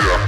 Yeah.